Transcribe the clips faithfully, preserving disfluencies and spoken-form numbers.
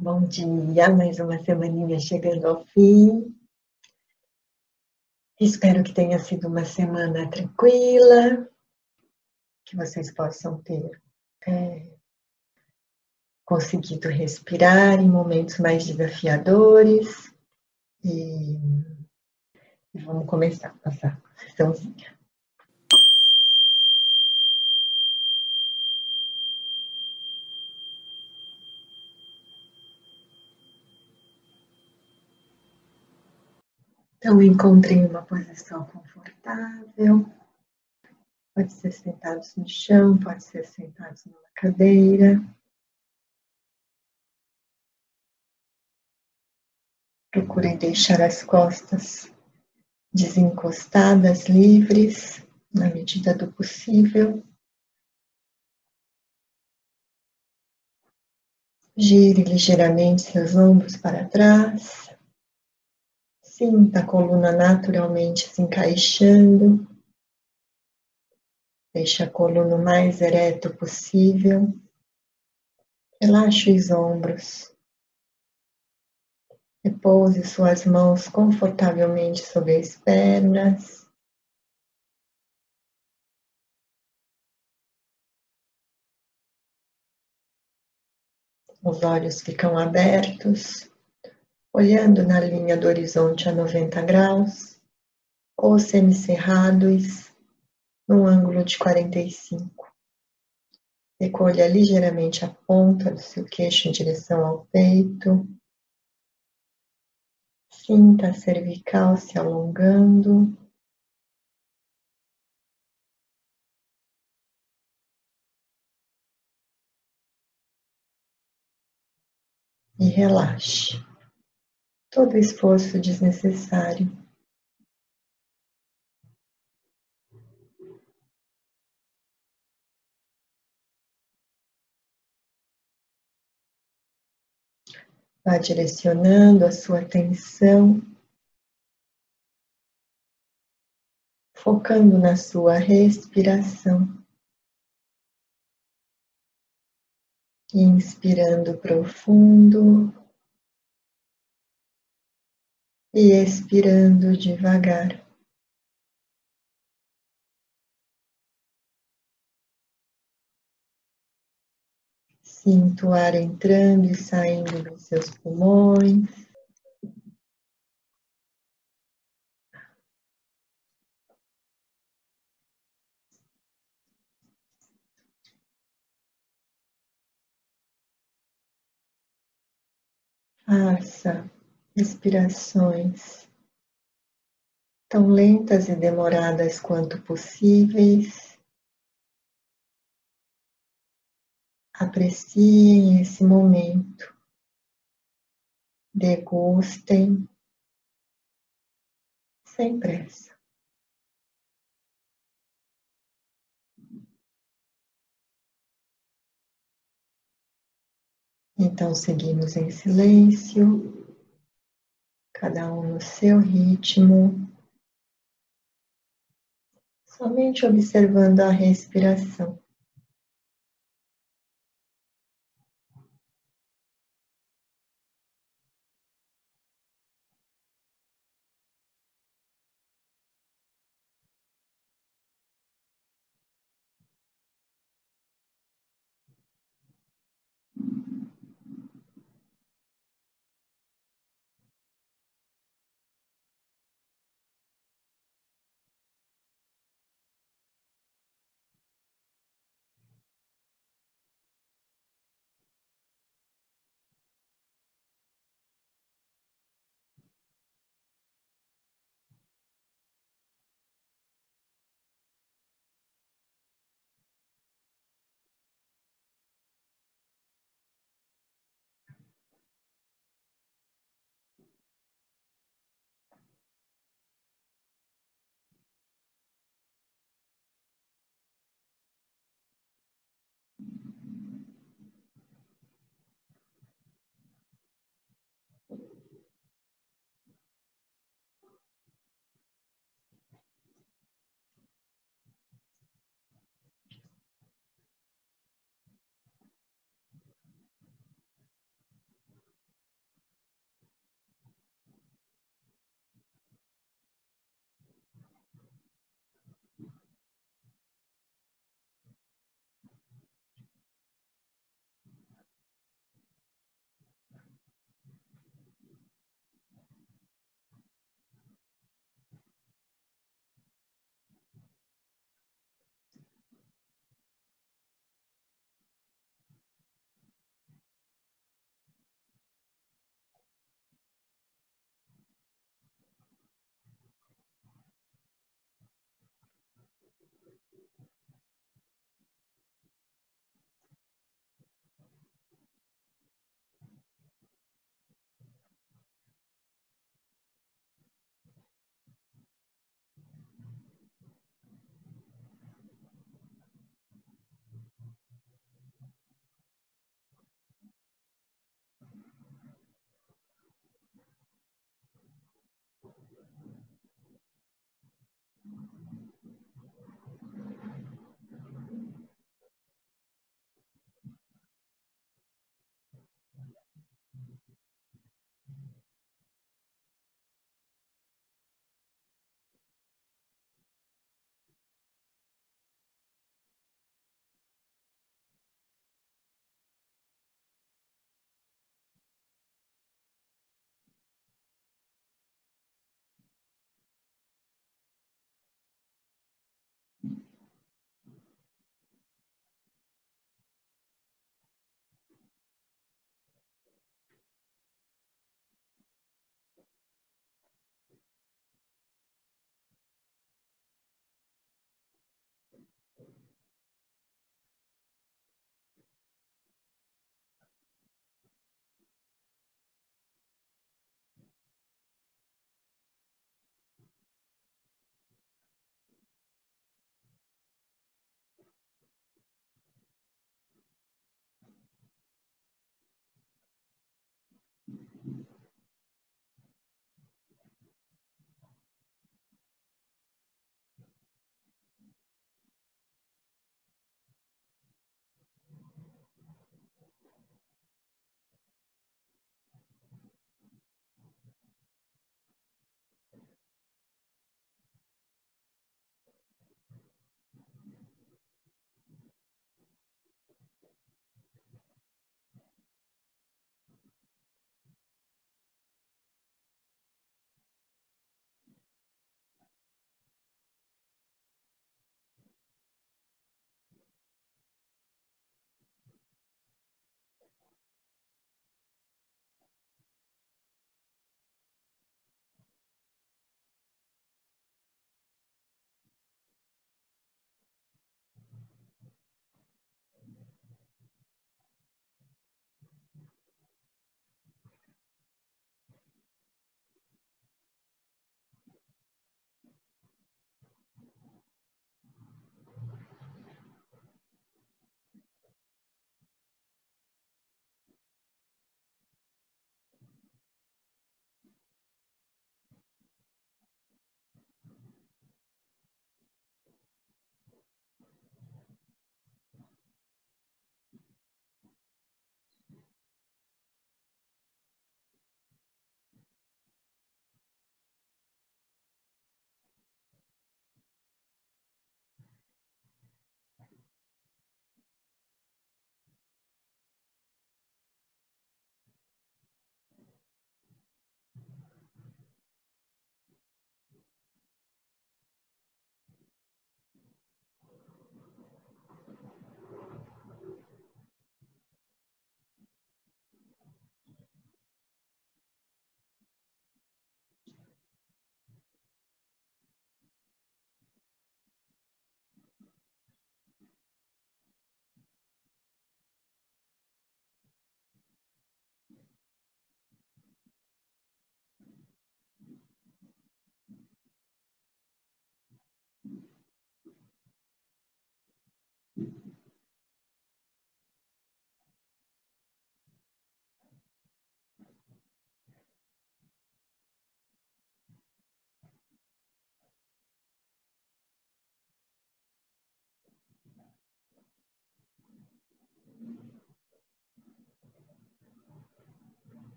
bom dia, mais uma semaninha chegando ao fim. Espero que tenha sido uma semana tranquila, que vocês possam ter é, conseguido respirar em momentos mais desafiadores. E, e vamos começar a passar a sessãozinha. Então, encontrem uma posição confortável, pode ser sentados no chão, pode ser sentados numa cadeira. Procurem deixar as costas desencostadas, livres, na medida do possível. Gire ligeiramente seus ombros para trás. Sinta a coluna naturalmente se encaixando. Deixe a coluna o mais ereto possível. Relaxe os ombros. Repouse suas mãos confortavelmente sobre as pernas. Os olhos ficam abertos, olhando na linha do horizonte a noventa graus, ou semicerrados, num ângulo de quarenta e cinco. Recolha ligeiramente a ponta do seu queixo em direção ao peito. Sinta a cervical se alongando. E relaxe todo esforço desnecessário. Vá direcionando a sua atenção, focando na sua respiração, inspirando profundo e expirando devagar. Sinta o ar entrando e saindo dos seus pulmões. Faça respirações tão lentas e demoradas quanto possíveis. Apreciem esse momento, degustem, sem pressa. Então, seguimos em silêncio. Cada um no seu ritmo, somente observando a respiração.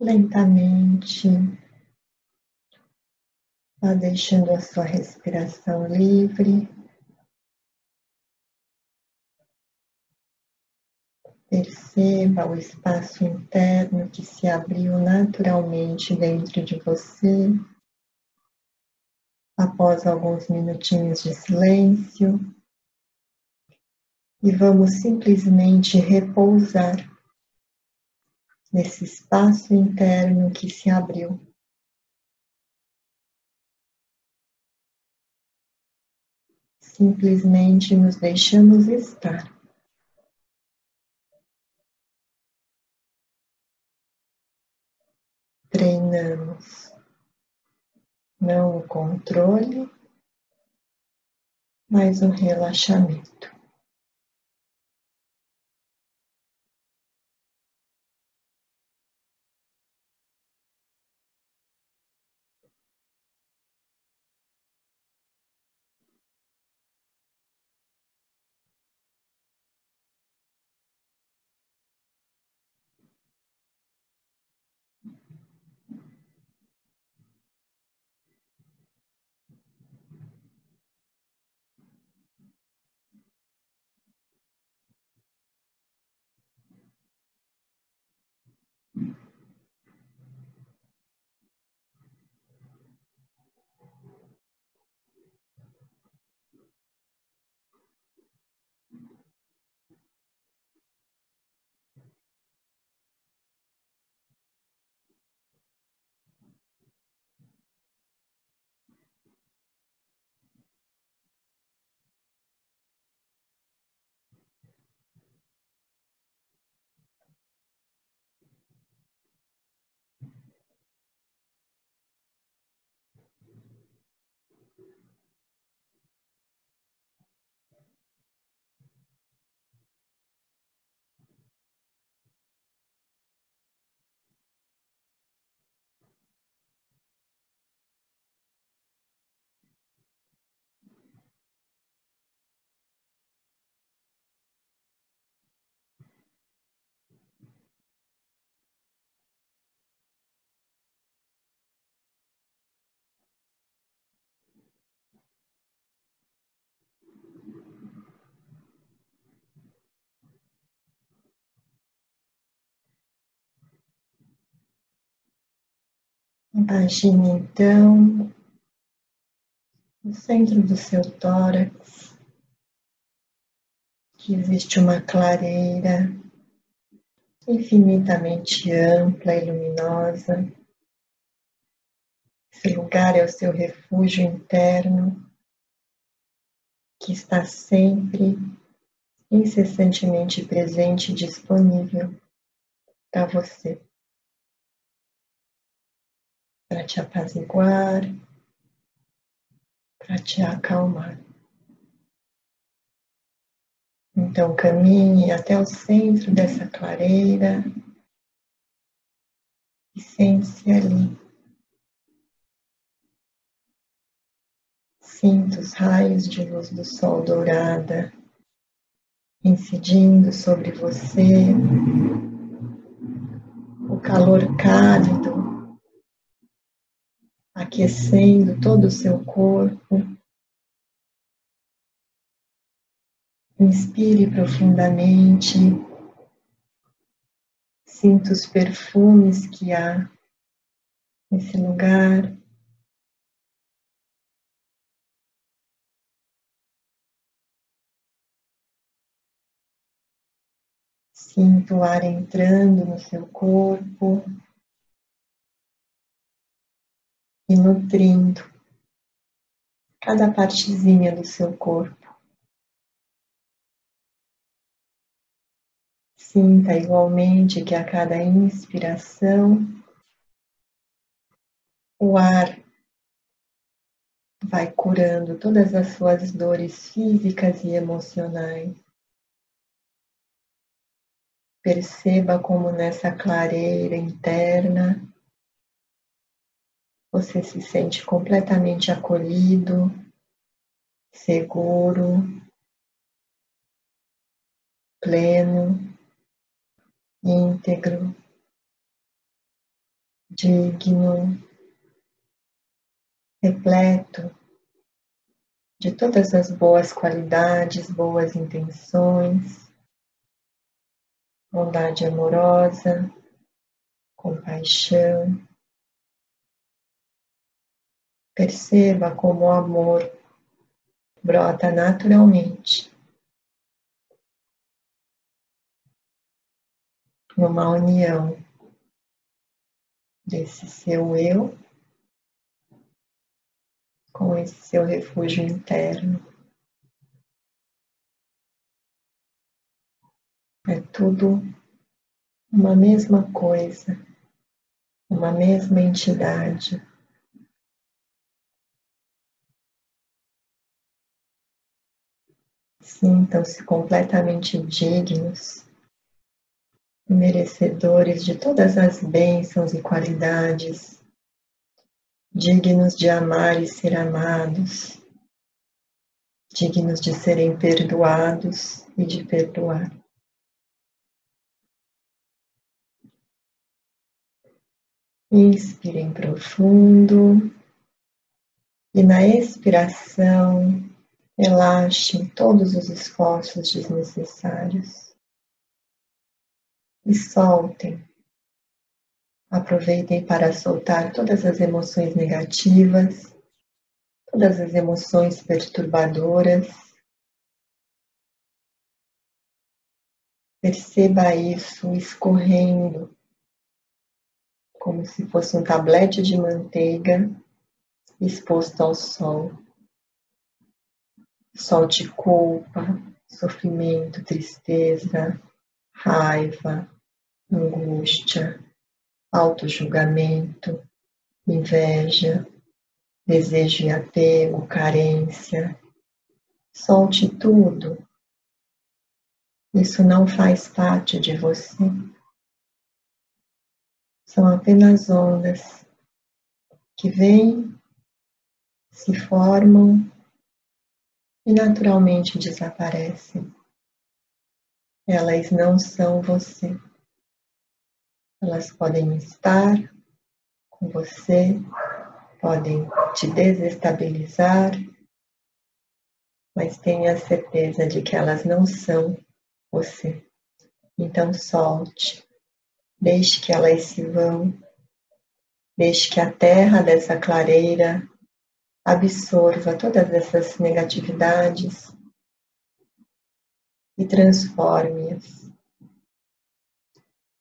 lentamente, vá deixando a sua respiração livre, perceba o espaço interno que se abriu naturalmente dentro de você. Após alguns minutinhos de silêncio, e vamos simplesmente repousar nesse espaço interno que se abriu. Simplesmente nos deixamos estar. Treinamos não o controle, mas o relaxamento. Imagine então no centro do seu tórax que existe uma clareira infinitamente ampla e luminosa. Esse lugar é o seu refúgio interno que está sempre incessantemente presente e disponível para você, para te apaziguar, para te acalmar. Então caminhe até o centro dessa clareira e sente-se ali. Sinta os raios de luz do sol dourada incidindo sobre você, o calor cálido aquecendo todo o seu corpo. Inspire profundamente. Sinta os perfumes que há nesse lugar. Sinta o ar entrando no seu corpo e nutrindo cada partezinha do seu corpo. Sinta igualmente que a cada inspiração, o ar vai curando todas as suas dores físicas e emocionais. Perceba como nessa clareira interna, você se sente completamente acolhido, seguro, pleno, íntegro, digno, repleto de todas as boas qualidades, boas intenções, bondade amorosa, compaixão. Perceba como o amor brota naturalmente numa união desse seu eu com esse seu refúgio interno. É tudo uma mesma coisa, uma mesma entidade. Sintam-se completamente dignos, merecedores de todas as bênçãos e qualidades, dignos de amar e ser amados, dignos de serem perdoados e de perdoar. Inspirem profundo e na expiração, relaxem todos os esforços desnecessários. E soltem. Aproveitem para soltar todas as emoções negativas, todas as emoções perturbadoras. Perceba isso escorrendo, como se fosse um tablete de manteiga exposto ao sol. Solte culpa, sofrimento, tristeza, raiva, angústia, autojulgamento, inveja, desejo e apego, carência. Solte tudo. Isso não faz parte de você. São apenas ondas que vêm, se formam e naturalmente desaparecem. Elas não são você. Elas podem estar com você, podem te desestabilizar, mas tenha certeza de que elas não são você. Então solte, deixe que elas se vão, deixe que a terra dessa clareira absorva todas essas negatividades e transforme-as.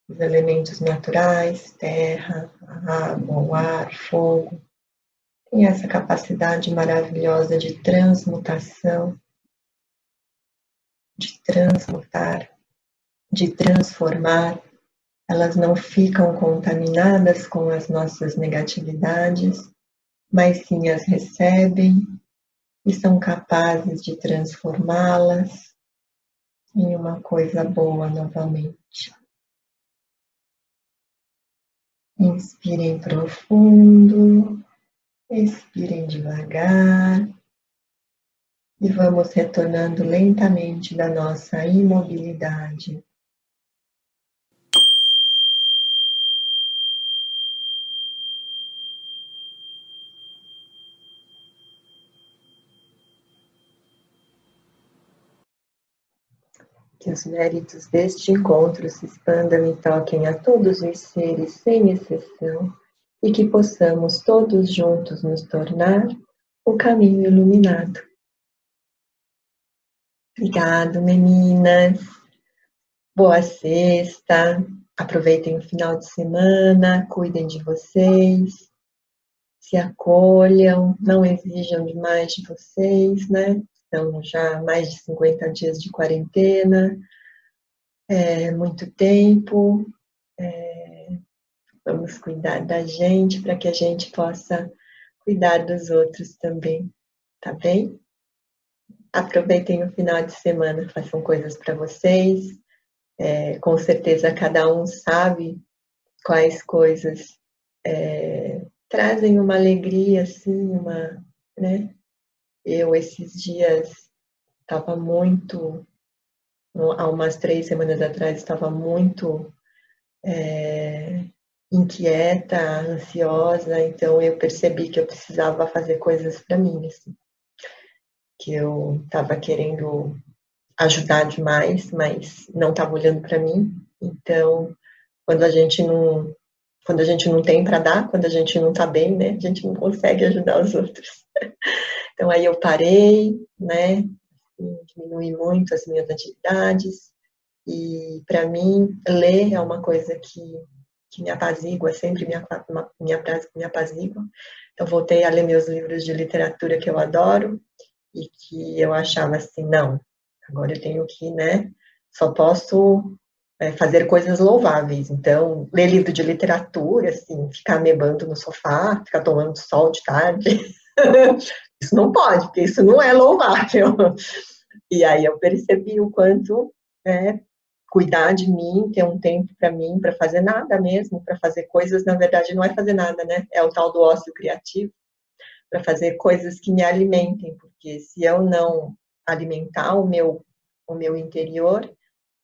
Os elementos naturais, terra, água, ar, fogo, têm essa capacidade maravilhosa de transmutação, de transmutar, de transformar. Elas não ficam contaminadas com as nossas negatividades, mas sim as recebem e são capazes de transformá-las em uma coisa boa novamente. Inspirem profundo, expirem devagar e vamos retornando lentamente da nossa imobilidade. Que os méritos deste encontro se expandam e toquem a todos os seres, sem exceção, e que possamos todos juntos nos tornar o caminho iluminado. Obrigado, meninas. Boa sexta. Aproveitem o final de semana, cuidem de vocês, se acolham, não exijam demais de vocês, né? Então, já mais de cinquenta dias de quarentena, é muito tempo, é, vamos cuidar da gente para que a gente possa cuidar dos outros também, tá bem? Aproveitem o final de semana, façam coisas para vocês, é, com certeza cada um sabe quais coisas é, trazem uma alegria, assim, uma, né? Eu, esses dias, estava muito, há umas três semanas atrás, estava muito é, inquieta, ansiosa, então eu percebi que eu precisava fazer coisas para mim, assim, que eu estava querendo ajudar demais, mas não estava olhando para mim. Então, quando a gente não, quando a gente não tem para dar, quando a gente não está bem, né, a gente não consegue ajudar os outros. Então aí eu parei, né, diminui muito as minhas atividades e para mim ler é uma coisa que que me apazigua, sempre me, me, me apazigua. Eu voltei a ler meus livros de literatura que eu adoro e que eu achava assim, não, agora eu tenho que, né, só posso é, fazer coisas louváveis. Então, ler livro de literatura, assim, ficar mebando no sofá, ficar tomando sol de tarde, isso não pode, porque isso não é louvável. E aí eu percebi o quanto, né, cuidar de mim, ter um tempo para mim, para fazer nada mesmo, para fazer coisas, na verdade não é fazer nada, né? É o tal do ócio criativo, para fazer coisas que me alimentem, porque se eu não alimentar o meu, o meu interior,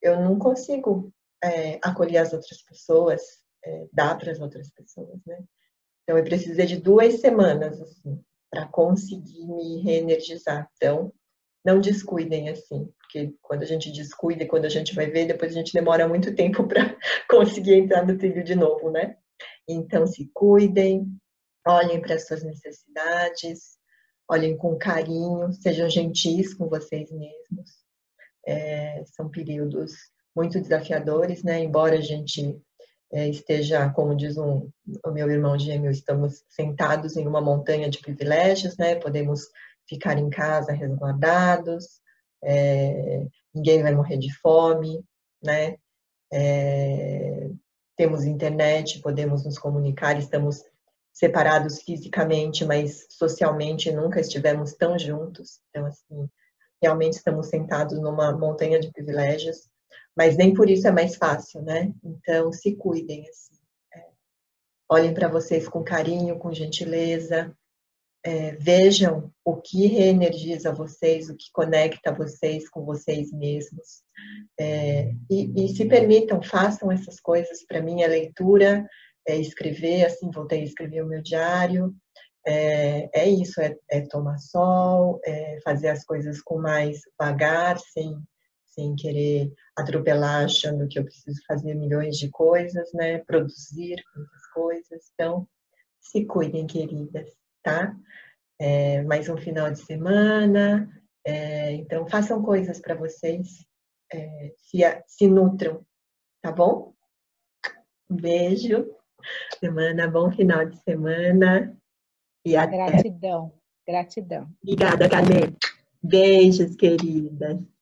eu não consigo é, acolher as outras pessoas, é, dar para as outras pessoas, né? Então eu precisei de duas semanas, assim, para conseguir me reenergizar. Então, não descuidem, assim, porque quando a gente descuida e quando a gente vai ver, depois a gente demora muito tempo para conseguir entrar no trilho de novo, né? Então, se cuidem, olhem para as suas necessidades, olhem com carinho, sejam gentis com vocês mesmos. É, são períodos muito desafiadores, né? Embora a gente é, esteja, como diz um, o meu irmão gêmeo, estamos sentados em uma montanha de privilégios, né? Podemos ficar em casa resguardados, é, ninguém vai morrer de fome, né? É, temos internet, podemos nos comunicar, estamos separados fisicamente, mas socialmente nunca estivemos tão juntos. Então, assim, realmente estamos sentados numa montanha de privilégios, mas nem por isso é mais fácil, né? Então, se cuidem, assim, é, olhem para vocês com carinho, com gentileza. É, vejam o que reenergiza vocês, o que conecta vocês com vocês mesmos. É, e, e se permitam, façam essas coisas. Para mim, a leitura, é escrever, assim, voltei a escrever o meu diário. É, é isso, é, é tomar sol, é fazer as coisas com mais vagar, sem, sem querer atropelar, achando que eu preciso fazer milhões de coisas, né? Produzir muitas coisas. Então, se cuidem, queridas. Tá? É, mais um final de semana, é, então façam coisas para vocês, é, se, se nutram, tá bom? Um beijo, semana, bom final de semana e até. Gratidão, gratidão. Obrigada, Cadê? Beijos, queridas.